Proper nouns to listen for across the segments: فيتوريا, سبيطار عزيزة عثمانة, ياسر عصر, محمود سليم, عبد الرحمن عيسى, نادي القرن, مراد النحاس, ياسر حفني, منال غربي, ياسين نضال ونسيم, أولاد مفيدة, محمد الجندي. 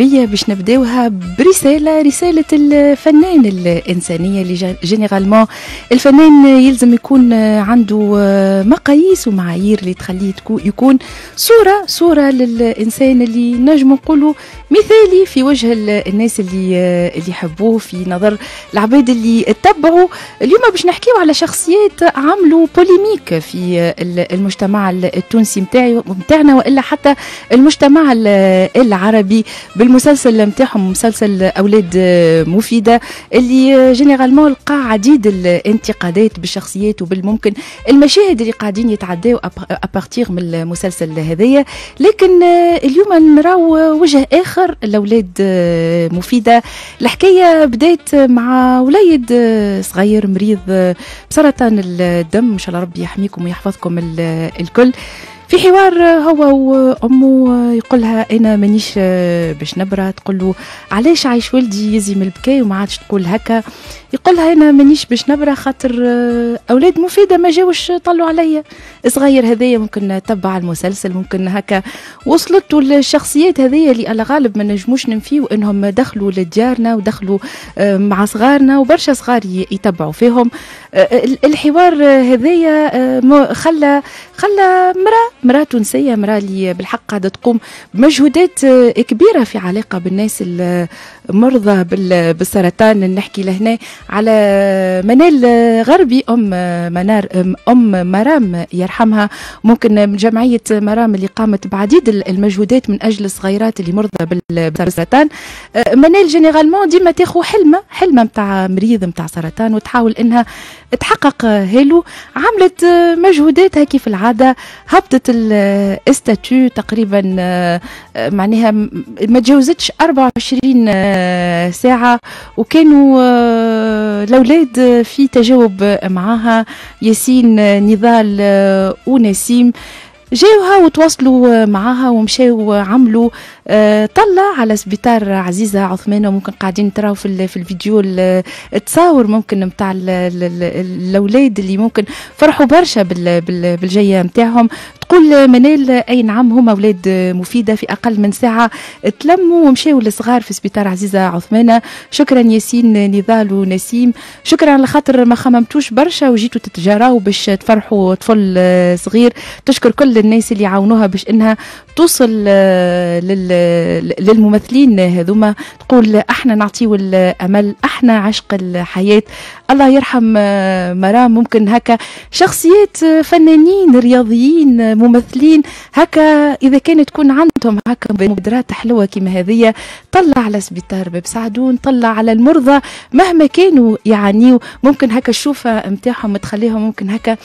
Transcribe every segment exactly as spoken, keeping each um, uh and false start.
الغربية باش نبداوها برسالة، رسالة الفنان الإنسانية اللي جينيرالمون الفنان يلزم يكون عنده مقاييس ومعايير اللي تخليه يكون صورة صورة للإنسان اللي نجم نقوله مثالي في وجه الناس اللي اللي يحبوه، في نظر العباد اللي تتبعوا. اليوم باش نحكيو على شخصيات عملوا بوليميك في المجتمع التونسي متاعي متاعنا والا حتى المجتمع العربي بالمسلسل متاعهم، مسلسل أولاد مفيدة، اللي جينيرالمون لقى عديد الانتقادات بالشخصيات وبالممكن المشاهد اللي قاعدين يتعداو ابارتيغ من المسلسل هذايا. لكن اليوم نراو وجه اخر لأولاد مفيدة. الحكايه بدات مع وليد صغير مريض بسرطان الدم، ان شاء الله ربي يحميكم ويحفظكم الكل. في حوار هو وامه يقولها انا مانيش باش نبره، تقول له علاش عايش ولدي يزي من البكاء وما عادش تقول هكا. يقولها انا مانيش باش نبره خاطر اولاد مفيده ما جاوش طلوا عليا. صغير هذايا ممكن تبع المسلسل، ممكن هكا وصلت الشخصيات هذيا اللي على غالب ما نجموش ننفيو انهم دخلوا لديارنا ودخلوا مع صغارنا وبرشا صغار يتبعوا فيهم. الحوار هذيا خلى خلى مرأة مرأة تونسية، مرأة اللي بالحق قاعدة تقوم بمجهودات كبيرة في علاقة بالناس المرضى بالسرطان. نحكي لهنا على منال غربي، أم منار أم مرام يرحمها، ممكن من جمعية مرام اللي قامت بعديد المجهودات من أجل الصغيرات اللي مرضى بالسرطان. منال جينيرالمون ديما تاخو حلمة حلمة متاع مريض متاع سرطان وتحاول إنها تحقق هالو. عملت مجهوداتها كيف العادة، هبطت الاستاتيو تقريبا معناها ما تجاوزتش أربعة وعشرين ساعة، وكانوا الأولاد في تجاوب معاها ياسين نضال ونسيم، جاوها وتواصلوا معاها ومشاو عملوا طلة على سبيطار عزيزة عثمانة. ممكن قاعدين تراو في, في الفيديو التصاور ممكن متاع الأولاد اللي ممكن فرحوا برشا بالجاية متاعهم. تقول منال أي نعم هما أولاد مفيدة في أقل من ساعة تلموا ومشاو الصغار في سبيطار عزيزة عثمانة. شكرا ياسين نضال ونسيم، شكرا لخاطر ما خممتوش برشا وجيتوا تتجاراو باش تفرحوا طفل صغير. تشكر كل الناس اللي عاونوها باش انها توصل للممثلين هذوما. تقول احنا نعطيو الامل، احنا عشق الحياه، الله يرحم مرام. ممكن هكا شخصيات فنانين رياضيين ممثلين هكا اذا كانت تكون عندهم هكا مبادرات حلوه كيما هذه، طلع على سبيطار باب سعدون، طلع على المرضى مهما كانوا يعانيوا. ممكن هكا الشوفه نتاعهم تخليهم ممكن هكا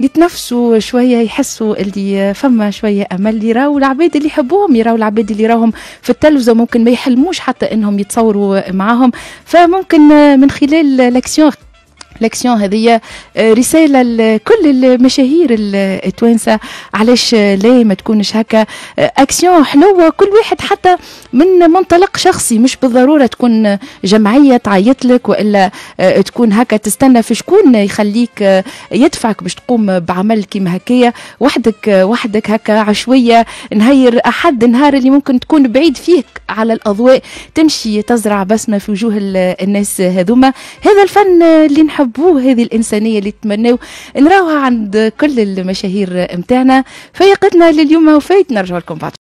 يتنفسوا شويه، يحسوا اللي فما شويه امل، يراو العباد اللي يحبوهم، يراو العباد اللي راهم في التلفزه ممكن ما يحلموش حتى انهم يتصوروا معاهم. فممكن من خلال لاكسيون لاكسيون هذه رساله لكل المشاهير التوانسه، علاش لا ما تكونش هكا اكسيون حلوه كل واحد حتى من منطلق شخصي، مش بالضروره تكون جمعيه تعيط لك والا تكون هكا تستنى في شكون يخليك يدفعك باش تقوم بعمل كيما هكايا وحدك وحدك هكا عشويه نهار احد، نهار اللي ممكن تكون بعيد فيك على الاضواء، تمشي تزرع بسمه في وجوه الناس هذوما. هذا الفن اللي نحب بو هذه الإنسانية اللي تمنوا نراوها عند كل المشاهير متاعنا. فيقتنا لليوم وفايت، نرجع لكم بعد.